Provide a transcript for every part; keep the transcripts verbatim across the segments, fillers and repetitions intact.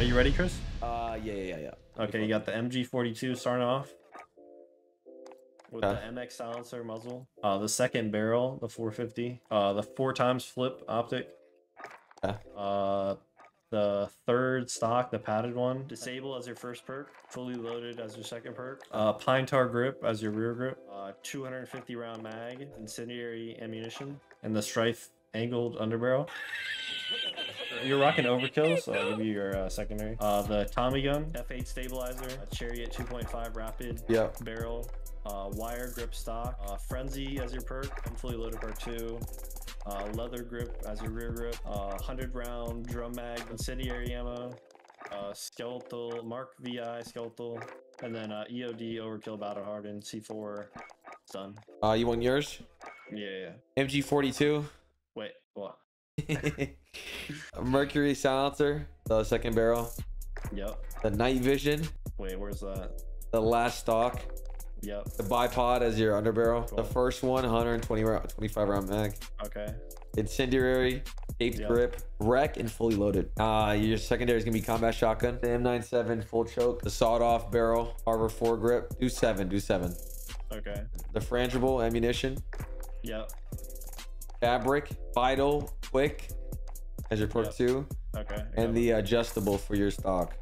Are you ready, Chris? Uh, yeah, yeah, yeah. Okay, you got the M G forty-two starting off with okay. the M X silencer muzzle, uh, the second barrel, the four fifty, uh, the four times flip optic, okay. uh, the third stock, the padded one, disable as your first perk, fully loaded as your second perk, uh, pine tar grip as your rear grip, uh, two hundred fifty round mag, incendiary ammunition, and the Strife angled underbarrel. You're rocking overkill, so I'll give you your uh, secondary. Uh, the Tommy gun, F eight stabilizer, a Chariot two point five rapid yep. barrel, uh, wire grip stock, uh, frenzy as your perk, and fully loaded perk two, uh, leather grip as your rear grip, uh, one hundred round drum mag, incendiary ammo, uh, skeletal, Mark V I skeletal, and then uh, E O D overkill battle hardened, C four, stun. Uh, you want yours? Yeah, yeah. M G forty-two. Wait, what? Mercury silencer, the second barrel. Yep. The night vision. Wait, where's that? The last stock. Yep. The bipod as your underbarrel. Cool. The first one, one hundred twenty round, twenty-five round mag. Okay. Incendiary, taped yep. grip, wreck, and fully loaded. Uh, your secondary is gonna be combat shotgun. The M ninety-seven full choke. The sawed-off barrel, Harbor four grip. Do seven, do seven. Okay. The frangible ammunition. Yep. Fabric, vital, quick, as your perk yep. two. Okay. And the adjustable for your stock.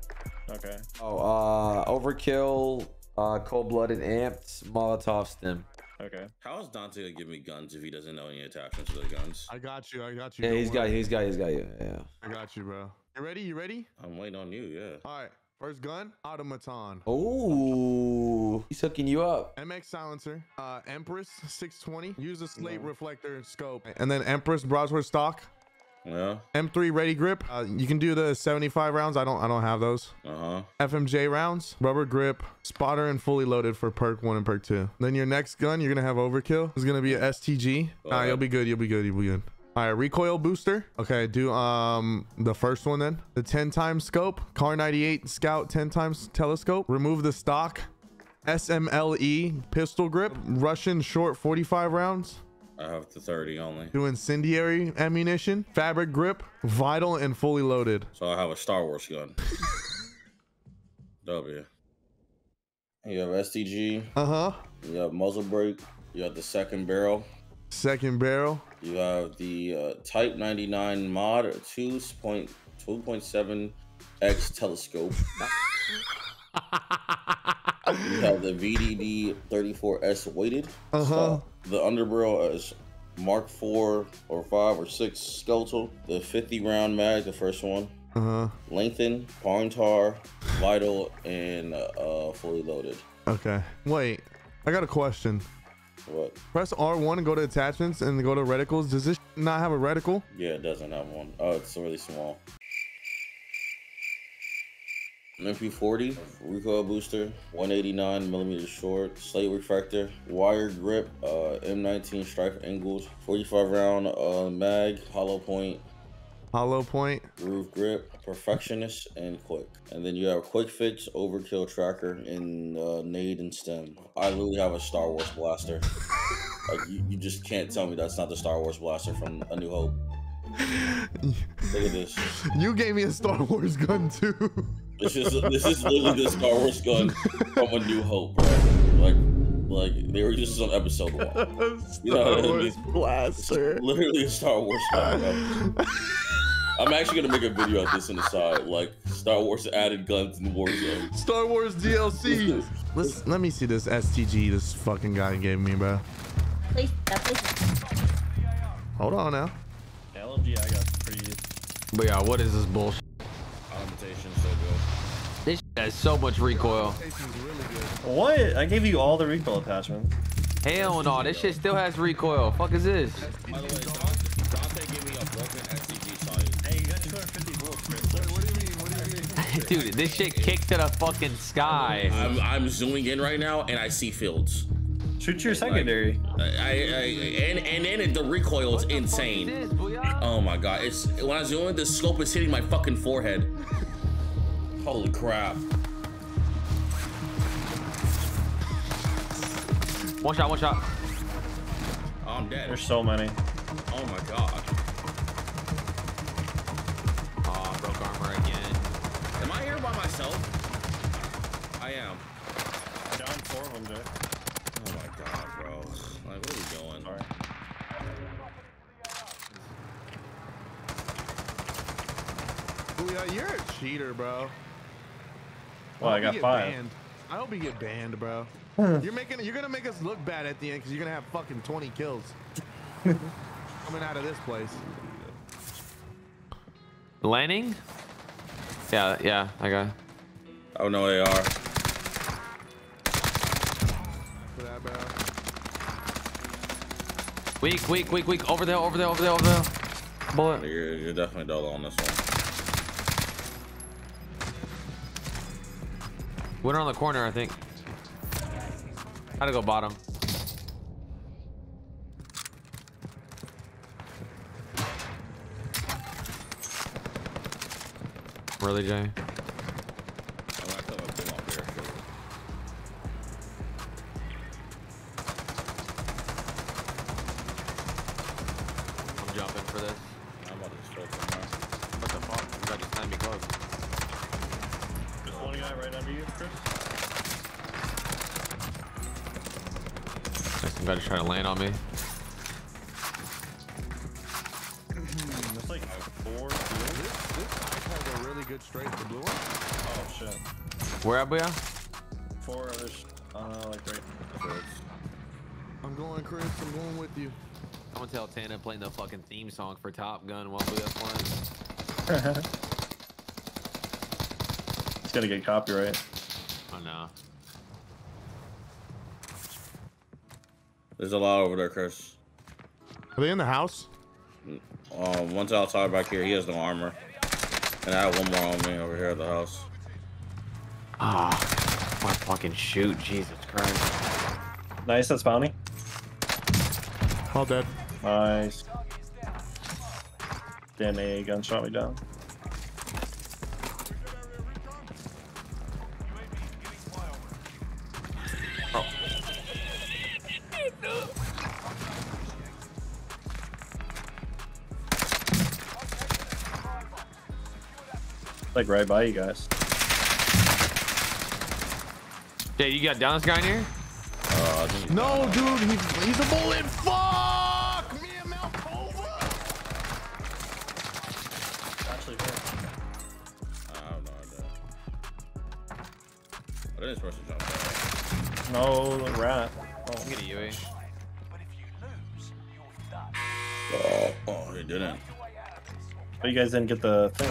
Okay. Oh, uh, overkill, uh, cold-blooded amped, Molotov stem. Okay. How is Dante gonna give me guns if he doesn't know any attachments to the guns? I got you. I got you. Yeah, he's got, he's got, he's got you. Yeah. I got you, bro. You ready? You ready? I'm waiting on you. Yeah. All right. First gun, Automaton. Oh, he's hooking you up. M X silencer, uh, Empress six twenty. Use the slate no. reflector scope, and then Empress broadsword stock. Yeah. M three ready grip. Uh, you can do the seventy-five rounds. I don't. I don't have those. Uh huh. F M J rounds, rubber grip, spotter, and fully loaded for perk one and perk two. Then your next gun, you're gonna have overkill. It's gonna be an S T G. All right, you'll be good. You'll be good. You'll be good. All right, recoil booster. Okay, do um the first one then. The ten times scope, Car ninety-eight scout ten times telescope. Remove the stock, S M L E pistol grip, Russian short forty-five rounds. I have the thirty only. Do incendiary ammunition, fabric grip, vital, and fully loaded. So I have a Star Wars gun. W. You have S D G. Uh huh. You have muzzle brake. You have the second barrel. Second barrel. You have the uh, Type ninety-nine mod two point seven X telescope. You have the V D D thirty-four S weighted. Uh huh. The underbarrel is Mark four or five or six skeletal. The fifty round mag, the first one. Uh huh. Lengthen, pine tar, vital, and uh, fully loaded. Okay. Wait, I got a question. What? Press R one and go to attachments and go to reticles. Does this not have a reticle? Yeah, it doesn't have one. Oh, it's really small. M P forty, recoil booster, one eighty-nine millimeter short, slate refractor, wire grip, uh, M nineteen strife angled, forty-five round uh, mag, hollow point, hollow point, groove grip, perfectionist, and quick. And then you have a quick fix, overkill tracker, and uh, nade and stem. I literally have a Star Wars blaster. Like you, you just can't tell me that's not the Star Wars blaster from A New Hope. Look at this. You gave me a Star Wars gun too. It's just, this is literally the Star Wars gun from A New Hope, bro. Like, like they were just on episode one. Star you know, Wars blaster. It's literally a Star Wars gun. I'm actually gonna make a video of this on the side, like Star Wars added guns in Warzone. Star Wars D L C. Let's let me see this S T G this fucking guy gave me, bro. Please, please. Hold on now. L M G, I got pretty. But yeah, what is this bullshit? Augmentation so good. This has so much recoil. What? I gave you all the recoil attachments. Hell no, this shit still has recoil. Fuck is this? By the way, Dante gave me a broken S T G. Dude, this shit kicked to the fucking sky. I'm, I'm zooming in right now and I see fields. Shoot your secondary. I, I, I and and then the recoil is insane. Is this, oh my god! It's when I zoom in, the scope is hitting my fucking forehead. Holy crap! One shot, one shot. Oh, I'm dead. There's so many. Oh my god. you're a cheater, bro. Well, I, I got five. Banned. I hope you get banned, bro. You're making, you're gonna make us look bad at the end because you're gonna have fucking twenty kills coming out of this place. Landing? Yeah, yeah, I got. Oh no, they are. For that, bro. Weak, weak, weak, weak. Over there, over there, over there, over there. Bullet. You're, you're definitely double on this one. Went around the corner, I think. I gotta go bottom. Really, Jay? Gotta try to land on me. That's like four. This has a really good straight to blue one. Oh shit. Where at, Booya? Four others. Uh, like right in the birds. I'm going, Chris. I'm going with you. I'm gonna tell Tana playing the fucking theme song for Top Gun while Booya's playing. It's gonna get copyright. Oh no. There's a lot over there, Chris. Are they in the house? Uh, one's outside back here. He has no armor. And I have one more on me over here at the house. Ah, oh, my fucking shoot. Jesus Christ. Nice, that's bounty. All dead. Nice. Damn, a gun shot me down. Like right by you guys. Yeah, you got down this guy in here? Uh, dude. No, dude, he's, he's a bullet. Fuck me and Mount Cova. Actually, I don't know. What is supposed to jump? No, the rat. Oh, get a U A. But if you lose, you'll die. Oh, oh, he didn't. Oh, you guys didn't get the thing.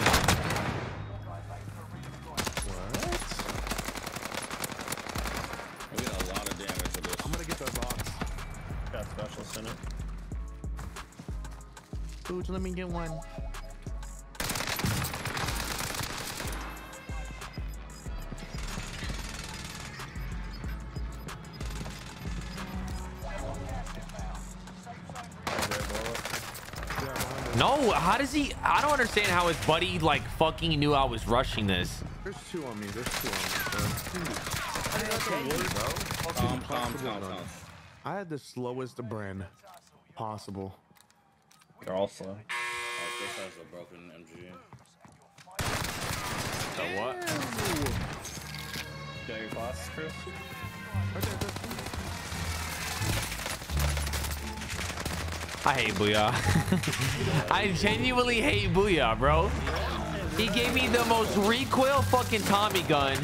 Let me get one. No, how does he? I don't understand how his buddy like fucking knew I was rushing this. There's two on me. There's two on me. Bro. I had the slowest brand possible. They're all slow. Alright, this has a broken M G. The what? Got your boss, Chris? I hate Booya. I genuinely hate Booya, bro. He gave me the most recoil fucking Tommy gun.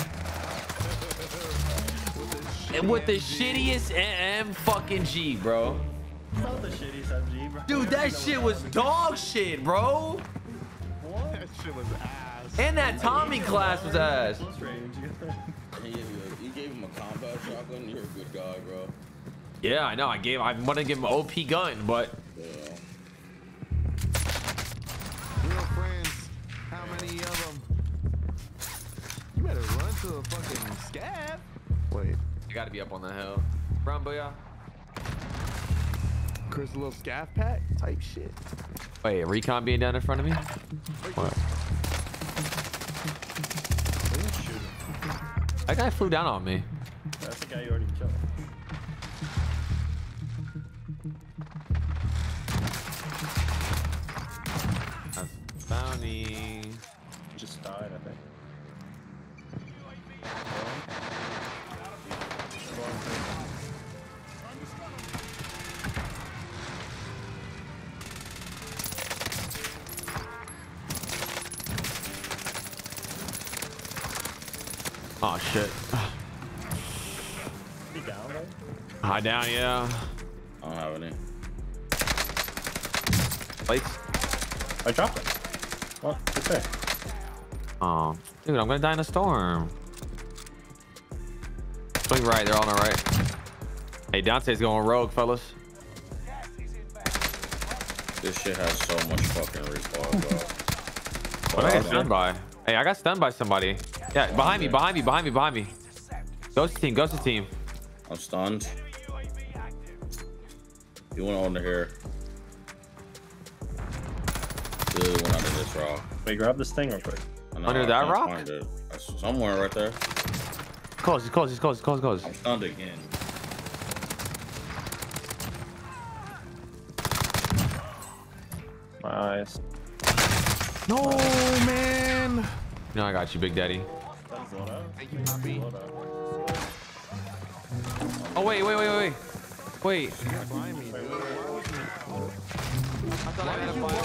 And with the shittiest M fucking G, bro. The M G, bro. Dude, that shit was dog shit, bro. What? That shit was ass. And that Tommy class was ass. He gave, a, he gave him a combat shotgun. You're a good guy, bro. Yeah, I know. I gave. I want to give him an O P gun, but. Yeah. Real friends. How many of them? You better run to the fucking scab. Wait. You got to be up on the hill. Run, Booya. Chris, a little scav pack type shit. Wait, recon being down in front of me? What? That guy flew down on me. That's the guy you already killed. That's bounty. Just died, I think. Oh shit. Is he down, right? High down, yeah. I don't have any. Lights. I dropped it. What? It's there. Oh, dude, I'm gonna die in a storm. Swing right, they're all on the right. Hey, Dante's going rogue, fellas. This shit has so much fucking recall, bro. Well, I got stunned by. Hey, I got stunned by somebody. Yeah, oh, behind man. me, behind me, behind me, behind me. Ghost team, ghost team. I'm stunned. You went under here. Dude, went under this rock. Wait, grab this thing real quick. No, under I that rock? Somewhere right there. Close, he's close, he's close, he's close, close. I'm stunned again. Nice. No, man. No, I got you, Big Daddy. Thank you, Poppy. Oh, wait, wait, wait, wait. Wait. I thought I had a fire.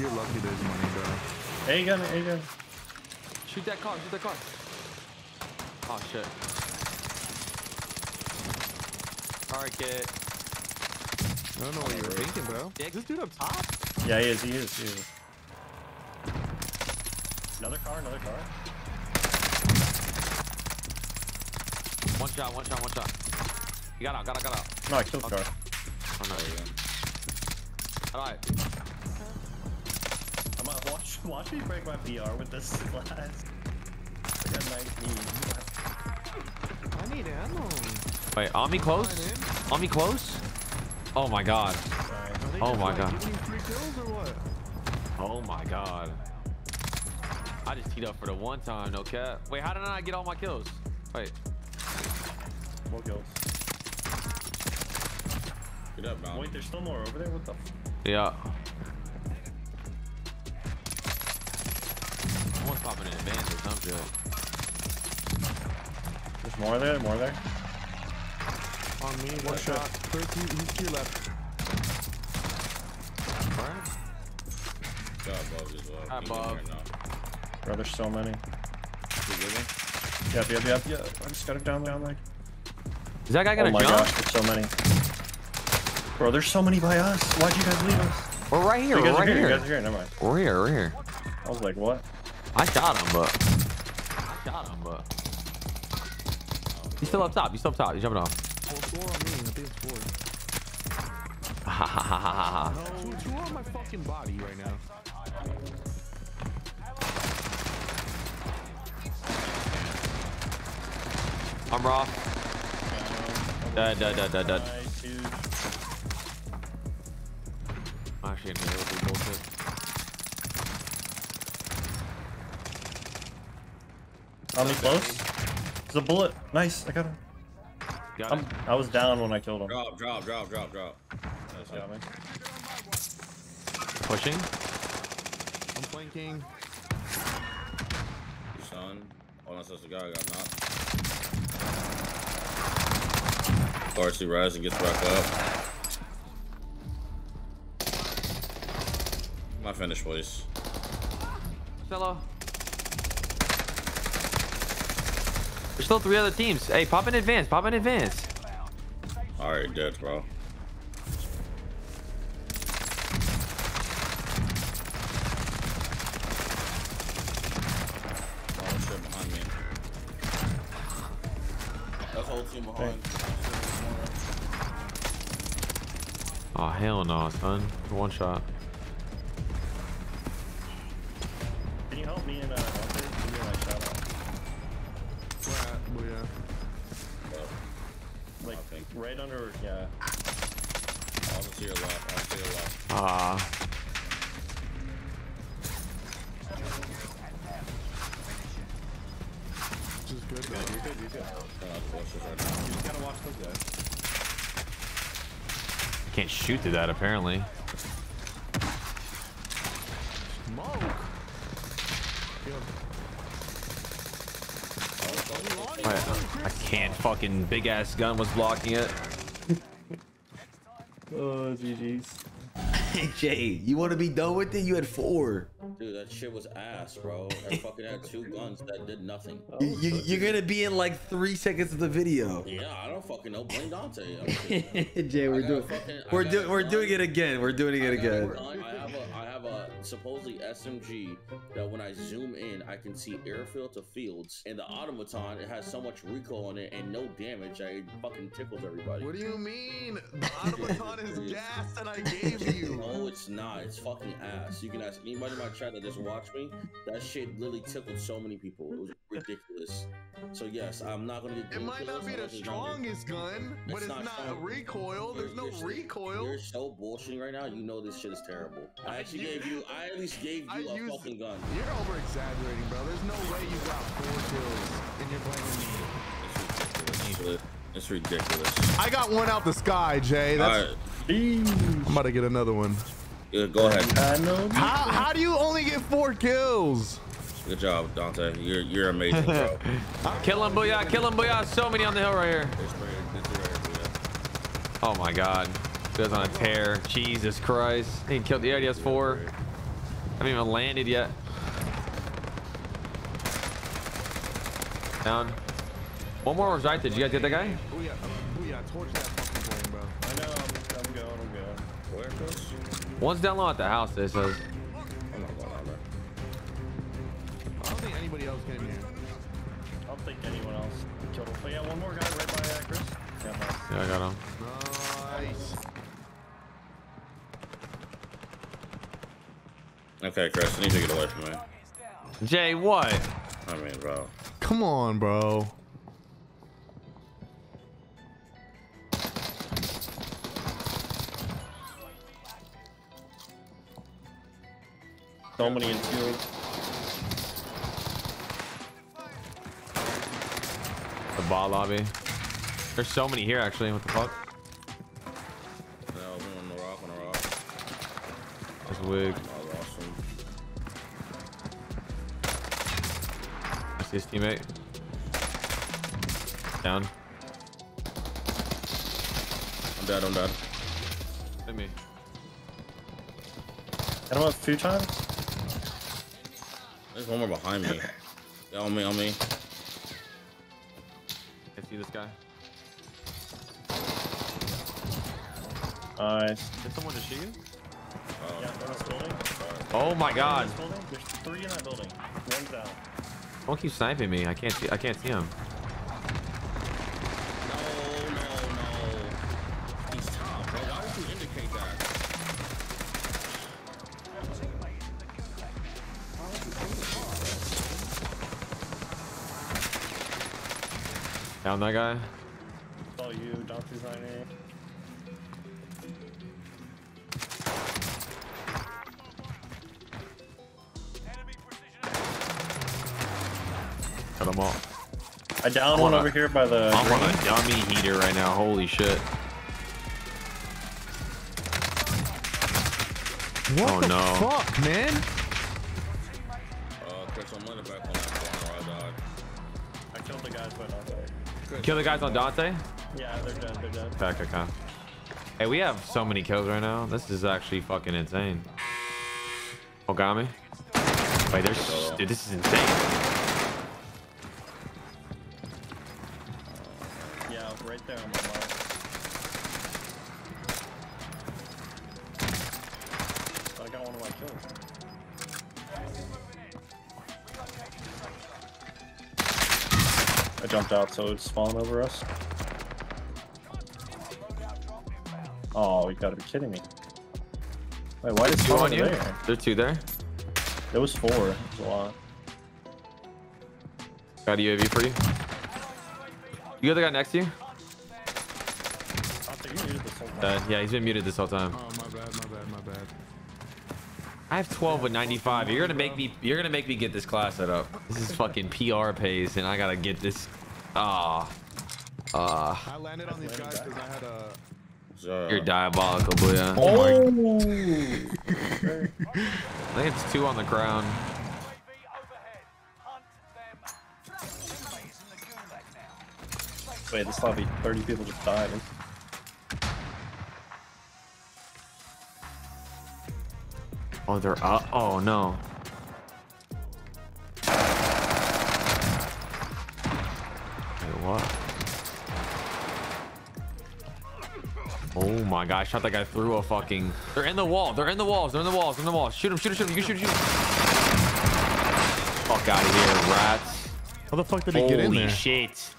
You're lucky there's money, bro. Hey, you got it, hey, you got it. Shoot that car, shoot that car. Oh, shit. Alright, kid. I don't know what you were thinking, bro. Yeah, this dude up top? Yeah, he is, he is, he is. Another car, another car. One shot, one shot, one shot. You got out, got out, got out. No, I killed okay. the car. Oh, no, you got Alright. I'm out. Watch, watch me break my P R with this glass. I got nineteen. I need ammo. Wait, on me close? On me close? Oh my god. Oh my god. Oh my god. I just teed up for the one time, no cap. Wait, how did I get all my kills? Wait. More kills. Get up, man. Wait, there's still more over there? What the f? Yeah. Someone's popping in advance or something. There's more there, more there. On me, one, one shot. shot. thirteen, he's to your left. Alright. Got Bob as well. Bro, there's so many. Yep, yep, yep, yep. I just got it down, down like. Is that guy gonna jump? Oh my jump? gosh, there's so many. Bro, there's so many by us. Why'd you guys leave us? We're right here, we're right here. here. You guys are here, never mind. We're here, we're here. I was like, what? I shot him, but. I shot him, but. He's still up top, he's still up top, he's jumping off. Four on me, I think it's four. Ha ha ha ha ha. Two on my fucking body right now. I'm raw. Dead, dead, dead, dead, dead. I'm actually in here with bullshit. How many close? It's a bullet. Nice, I got him. I was down when I killed him. Drop, drop, drop, drop, drop. That's got me. Pushing. I'm flanking. Your son. Oh, that's the guy I got knocked. R C rises and gets back up. My finish, please. Hello. There's still three other teams. Hey, pop in advance. Pop in advance. All right, dead, bro. Oh, shit, behind me. That whole team behind. Oh, hell no, son. One shot. Can you help me in, uh, Booya. Like right under, yeah. I'll see your left. I'll see your left. Ah. This is good, man. You're good. You're good. You just gotta watch those guys. Can't shoot through that apparently. Smoke. Yo. I can't fucking big ass gun was blocking it. Oh, G G's. Like, Jay, you want to be done with it? You had four. Dude, that shit was ass, bro. I fucking had two guns that did nothing. You, you, you're going to be in like three seconds of the video. Yeah, I don't fucking know. Blame Dante. Jay, we're doing, fucking, we're, do, we're doing it again. We're doing it I again. I have, a, I have a supposedly S M G that when I zoom in, I can see airfield to fields. And the Automaton, it has so much recoil on it and no damage. I fucking tickled everybody. What do you mean? The Automaton is gas and I gave you. No, it's not. It's fucking ass. You can ask anybody in my chat that just watched me. That shit literally tickled so many people. It was ridiculous. So yes, I'm not gonna get. It might not be the strongest gun, but it's not a recoil. There's no recoil. You're so bullshitting right now. You know this shit is terrible. I actually gave you. I at least gave you a fucking gun. You're over exaggerating, bro. There's no way you got four kills and you're blaming me. It's ridiculous. I got one out the sky, Jay. That's. All right. I'm about to get another one. Yeah, go ahead. How, how do you only get four kills? Good job, Dante. You're you're amazing, bro. Kill him, Booya. Kill him, Booya. So many on the hill right here. It's right, it's right, Booya. Oh my God, that's on a tear. Jesus Christ. He killed the E O D. Has four. I haven't even landed yet. Down. One more was right. Did you guys get that guy? Booya, Booya, torch that fucking plane, bro. I know. I'm going. I'm going. Where goes? One's down low at the house, they says. I'm not going out there. I don't think anybody else came here. I don't think anyone else killed him. But yeah, one more guy right by uh, Chris. Yeah, nice. Yeah, I got him. Nice. Okay, Chris, I need to get away from me. Jay, what? I mean, bro. Come on, bro. So many in field. The ball lobby. There's so many here, actually. What the fuck? No, we're on the rock, on the rock. That's wig. I lost him. I see his teammate. Down. I'm dead, I'm dead. Hit me. Hit him up two times. There's one more behind me. Yeah, on me, on me. I see this guy. Nice. Did someone just shoot you? Oh, yeah, they're in this building. Oh my God. There's three in that building. One's out. Don't keep sniping me. I can't see. I can't see him. No, no, no. He's top, bro. Why don't you indicate that? Down that guy. It's all you, Doctor Ziner. Cut him off. I downed one over here by the. I'm on a dummy heater right now. Holy shit. What oh, the no. fuck, man? Uh, Chris, I'm running back on that corner. I died. I killed the guy, but not there. Kill the guys on Dante? Yeah, they're dead, they're dead. Back, okay. Hey, we have so many kills right now. This is actually fucking insane. Ogami? Wait, there's... Oh. Dude, this is insane. Yeah, right there on my left. I got one of my kills. I jumped out, so it's falling over us. Oh, you gotta be kidding me. Wait, why did two on you? There? There's two there? There was four. It was a lot. Got a U A V for you. You got the guy next to you? Uh, yeah, he's been muted this whole time. Oh, my bad, my bad, my bad. I have twelve with ninety-five. You're gonna make me. You're gonna make me get this class set up. This is fucking P R pays, and I gotta get this. Ah, oh, ah. Oh. I landed on these guys because I had a. So. You're diabolical, Booya. Oh. I think it's two on the ground. Wait, this lobby, thirty people just died. Oh, they're up. Oh, no. Wait, what? Oh my god, I shot that guy through a fucking... They're in the wall. They're in the walls. They're in the walls. They're in the walls. Shoot him. Shoot him. Shoot him. You shoot him. Fuck out of here, rats. How the fuck did he get in there? Holy shit.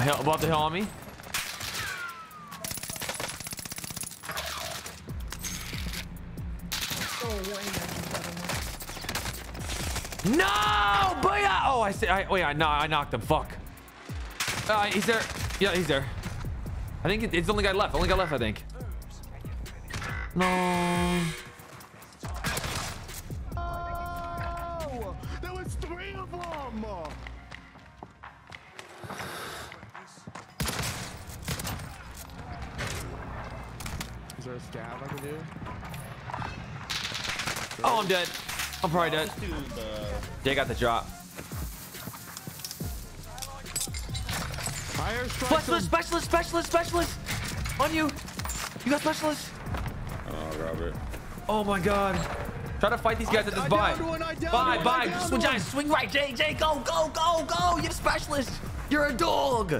Hell, about the hell on me? No! Booya! Oh, I see. I, wait, I, no, I knocked him. Fuck. Uh, he's there. Yeah, he's there. I think it, it's the only guy left. Only guy left, I think. No. Oh, there was three of them. Is there a stab I can do? Oh, I'm dead. I'm probably dead. They got the drop. Fire specialist, specialist, specialist, specialist. On you. You got specialist. Oh, Robert. Oh, my God. Try to fight these guys I, at this buy. Buy, buy. Swing right, swing right. J J, go, go, go, go. You're a specialist. You're a dog.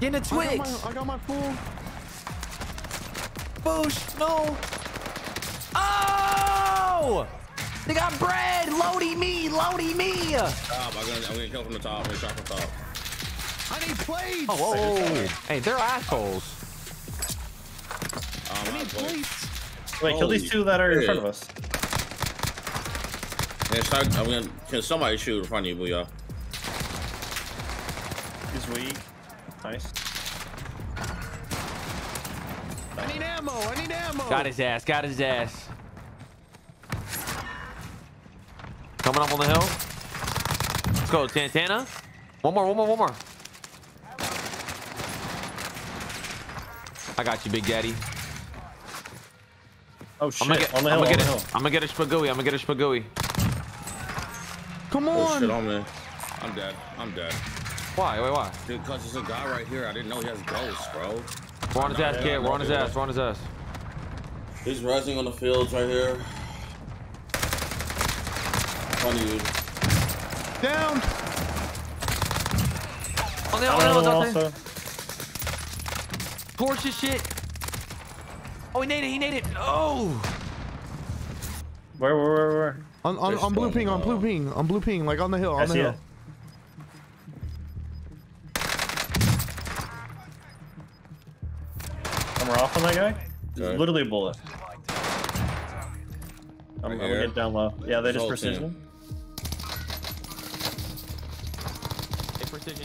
You're in a Twix. I got my, I got my fool. Boosh, no. Oh! They got bread! Loady me! Loady me! Stop, I'm gonna, I'm gonna kill from the top. I'm gonna shot from the top. I need plates! Oh, whoa. Hey, they're assholes. Um, I need plates. Wait, kill these two that are in front of us. Yeah, start, I'm gonna, can somebody shoot in front of you, Booya? He's weak. Nice. I need ammo! I need ammo! Got his ass, got his ass. Coming up on the hill. Let's go, Santana. One more, one more, one more. I got you, Big Daddy. Oh, shit. I'm gonna get, on the hill, I'm gonna on get the hill. I'm gonna get a Spagooey. I'm gonna get a Spagooey. Come on. Oh, shit, I'm, I'm dead. I'm dead. Why? Wait, why? Dude, because there's a guy right here. I didn't know he has ghosts, bro. We're on his ass, kid. We're on his ass. We're on his ass. He's resting on the fields right here. Dude. Down! Oh, no, oh, no, no, no. Torch his shit. Oh, he naded, he naded. Oh! Where, where, where, where? On, on, on blue ping, on blue ping, on blue ping, like on the hill, on I the hill. Come off on that guy? There's literally a bullet. I'm, I'm gonna get down low. Yeah, they just precision him.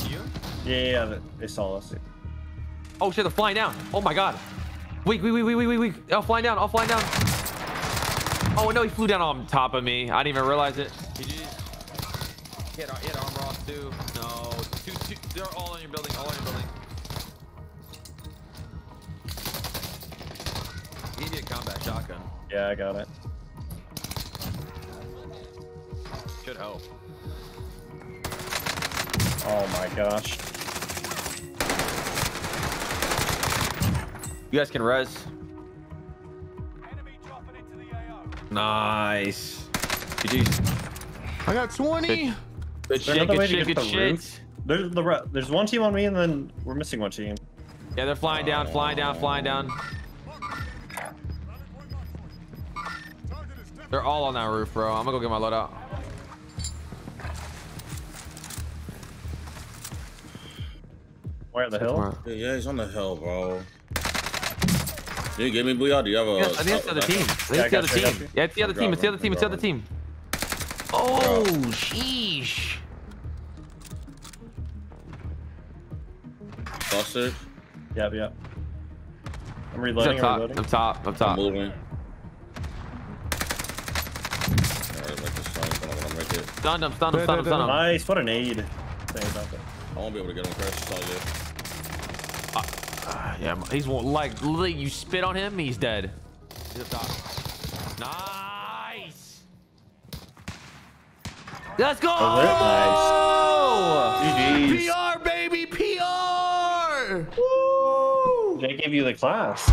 You? Yeah, yeah, yeah, they saw us. Oh shit, they're flying down. Oh my god. Weak, weak, weak, weak, weak, weak. I'll fly down, I'll fly down. Oh no, he flew down on top of me. I didn't even realize it. He just hit, hit armor off too. No, two, two, they're all in your building, all in your building. You need a combat shotgun. Yeah, I got it. Should help. Oh my gosh. You guys can res. Enemy dropping into the A O. Nice. G G's. I got twenty. Good shit, good shit, good shit. There's, the, there's one team on me and then we're missing one team. Yeah, they're flying down, oh. flying down, flying down. They're all on that roof, bro. I'm gonna go get my load out. Where the hill? Dude, yeah, he's on the hill, bro. Dude, give me Booya. Do you have a... Yeah, I think that's the other team. Yeah, the other team. Yeah, it's the other team. It's the other team. It's the other team. Oh, sheesh. Busted. Yep, yep. I'm reloading. I'm reloading. I'm top. I'm top. I'm moving. Stunned him. Stunned him. Stunned him. Nice. What an aid. I won't be able to get him, Chris. It's all good. Uh, uh, yeah, he's like, literally, you spit on him, he's dead. He's up top. Nice. Let's go. Oh, nice. P R, baby, P R. Woo. They give you the class.